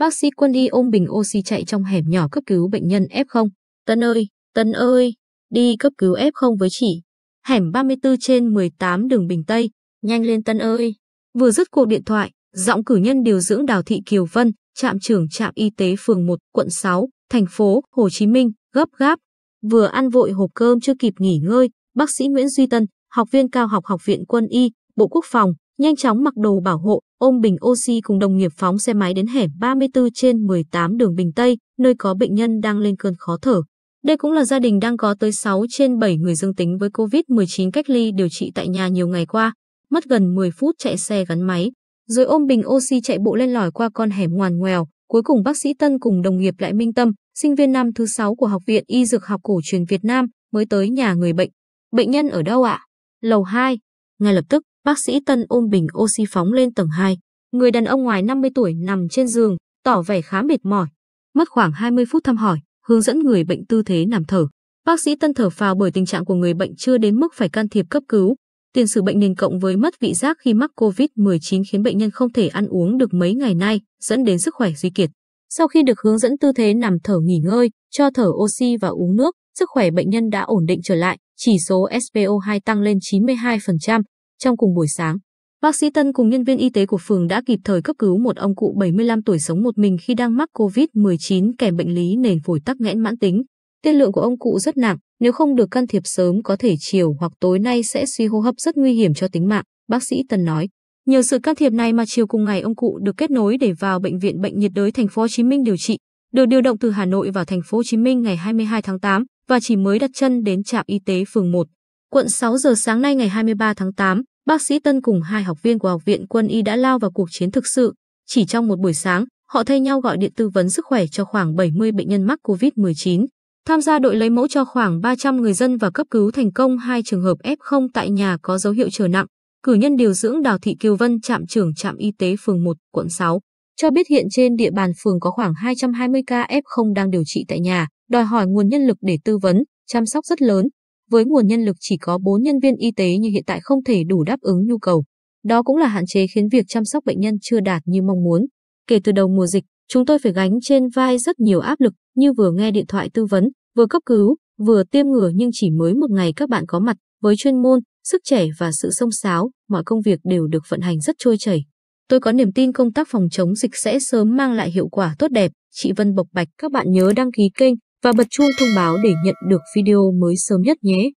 Bác sĩ quân y ôm bình oxy chạy trong hẻm nhỏ cấp cứu bệnh nhân F0. Tân ơi, đi cấp cứu F0 với chị. Hẻm 34 trên 18 đường Bình Tây, nhanh lên Tân ơi. Vừa dứt cuộc điện thoại, giọng cử nhân điều dưỡng Đào Thị Kiều Vân, trạm trưởng trạm y tế phường 1, quận 6, thành phố Hồ Chí Minh, gấp gáp. Vừa ăn vội hộp cơm chưa kịp nghỉ ngơi, bác sĩ Nguyễn Duy Tân, học viên cao học Học viện Quân y, Bộ Quốc phòng, nhanh chóng mặc đồ bảo hộ, ôm bình oxy cùng đồng nghiệp phóng xe máy đến hẻm 34 trên 18 đường Bình Tây, nơi có bệnh nhân đang lên cơn khó thở. Đây cũng là gia đình đang có tới 6 trên 7 người dương tính với COVID-19 cách ly điều trị tại nhà nhiều ngày qua. Mất gần 10 phút chạy xe gắn máy, rồi ôm bình oxy chạy bộ lên lỏi qua con hẻm ngoằn ngoèo. Cuối cùng bác sĩ Tân cùng đồng nghiệp Lại Minh Tâm, sinh viên năm thứ 6 của Học viện Y Dược Học Cổ Truyền Việt Nam, mới tới nhà người bệnh. Bệnh nhân ở đâu ạ? Lầu 2. Ngay lập tức, bác sĩ Tân ôm bình oxy phóng lên tầng 2. Người đàn ông ngoài 50 tuổi nằm trên giường, tỏ vẻ khá mệt mỏi. Mất khoảng 20 phút thăm hỏi, hướng dẫn người bệnh tư thế nằm thở. Bác sĩ Tân thở phào bởi tình trạng của người bệnh chưa đến mức phải can thiệp cấp cứu. Tiền sử bệnh nền cộng với mất vị giác khi mắc COVID-19 khiến bệnh nhân không thể ăn uống được mấy ngày nay, dẫn đến sức khỏe suy kiệt. Sau khi được hướng dẫn tư thế nằm thở nghỉ ngơi, cho thở oxy và uống nước, sức khỏe bệnh nhân đã ổn định trở lại, chỉ số SpO2 tăng lên 92%. Trong cùng buổi sáng, bác sĩ Tân cùng nhân viên y tế của phường đã kịp thời cấp cứu một ông cụ 75 tuổi sống một mình khi đang mắc COVID-19 kèm bệnh lý nền phổi tắc nghẽn mãn tính. Tiên lượng của ông cụ rất nặng, nếu không được can thiệp sớm có thể chiều hoặc tối nay sẽ suy hô hấp rất nguy hiểm cho tính mạng, bác sĩ Tân nói. Nhờ sự can thiệp này mà chiều cùng ngày ông cụ được kết nối để vào Bệnh viện Bệnh Nhiệt đới thành phố Hồ Chí Minh điều trị, được điều động từ Hà Nội vào thành phố Hồ Chí Minh ngày 22 tháng 8 và chỉ mới đặt chân đến trạm y tế phường 1. Quận 6 giờ sáng nay ngày 23 tháng 8, bác sĩ Tân cùng hai học viên của Học viện Quân y đã lao vào cuộc chiến thực sự. Chỉ trong một buổi sáng, họ thay nhau gọi điện tư vấn sức khỏe cho khoảng 70 bệnh nhân mắc COVID-19. Tham gia đội lấy mẫu cho khoảng 300 người dân và cấp cứu thành công 2 trường hợp F0 tại nhà có dấu hiệu trở nặng. Cử nhân điều dưỡng Đào Thị Kiều Vân, trạm trưởng trạm y tế phường 1, quận 6, cho biết hiện trên địa bàn phường có khoảng 220 ca F0 đang điều trị tại nhà, đòi hỏi nguồn nhân lực để tư vấn, chăm sóc rất lớn. Với nguồn nhân lực chỉ có 4 nhân viên y tế như hiện tại không thể đủ đáp ứng nhu cầu. Đó cũng là hạn chế khiến việc chăm sóc bệnh nhân chưa đạt như mong muốn. Kể từ đầu mùa dịch, chúng tôi phải gánh trên vai rất nhiều áp lực, như vừa nghe điện thoại tư vấn, vừa cấp cứu, vừa tiêm ngừa, nhưng chỉ mới một ngày các bạn có mặt, với chuyên môn, sức trẻ và sự xông xáo, mọi công việc đều được vận hành rất trôi chảy. Tôi có niềm tin công tác phòng chống dịch sẽ sớm mang lại hiệu quả tốt đẹp, chị Vân bộc bạch. Các bạn nhớ đăng ký kênh và bật chuông thông báo để nhận được video mới sớm nhất nhé.